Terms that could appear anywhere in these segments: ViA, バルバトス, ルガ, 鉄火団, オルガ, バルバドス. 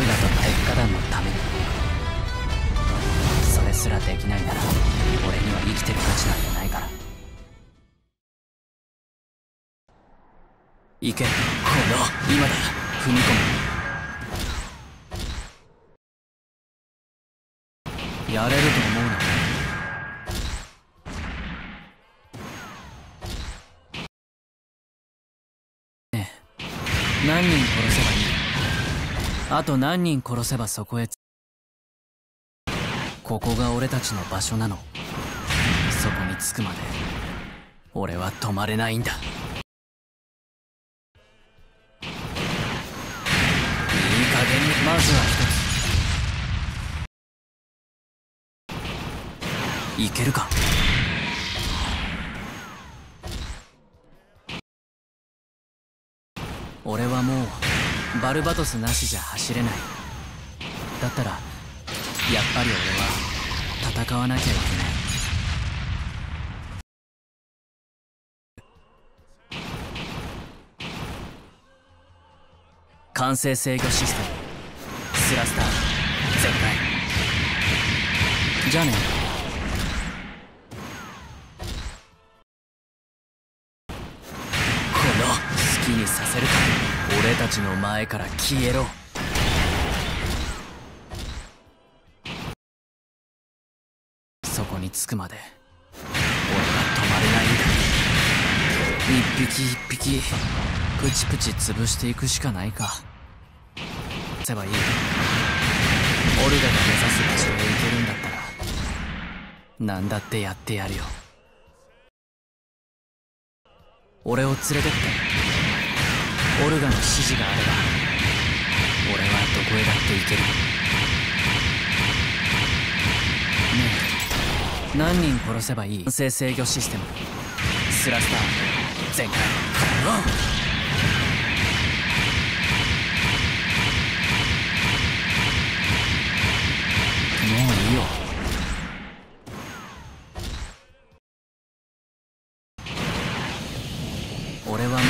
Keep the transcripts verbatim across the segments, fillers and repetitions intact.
ルガと鉄火団のために。それすらできないなら俺には生きてる価値なんてないから。行け、この今だ、踏み込む。やれると思うな。何人殺せばいい？あと何人殺せばそこへ。ここが俺たちの場所なの。そこに着くまで俺は止まれないんだ。いい加減に。まずは一つ。いけるか？俺はもうバルバトスなしじゃ走れない。だったらやっぱり俺は戦わなきゃいけない。完成制御システムスラスター全開。じゃあね。にさせるか。俺たちの前から消えろ。そこに着くまで俺は止まれないんだ。一匹一匹プチプチ潰していくしかないか。せばいい。オルガが目指す場所へ行けるんだったら何だってやってやるよ。俺を連れてって。オルガの指示があれば俺はどこへだって行ける。ねえ、何人殺せばいい？完成制御システムスラスター全開。もういいよ。俺はもう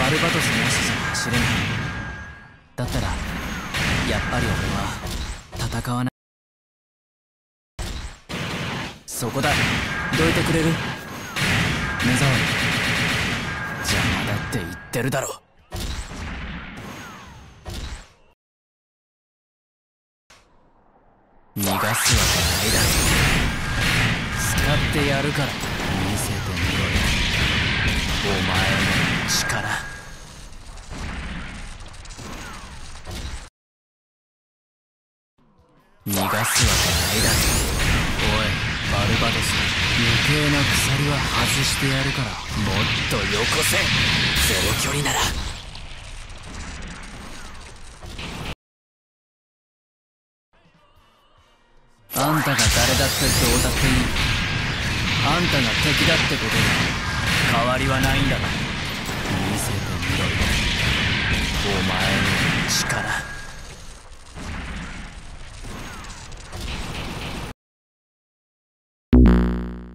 バルバトスの足じゃ走れない。だったらやっぱり俺は戦わない。そこだ、どいてくれる？目障り。邪魔だって言ってるだろ。逃がすわけないだろ。使ってやるから見せてみろよ、お前の力。逃がすわけないだろ。おいバルバドス、余計な鎖は外してやるからもっとよこせ。ゼロ距離ならあんたが誰だってどうだっていい。あんたが敵だってことに変わりはないんだから。見せてみろよ。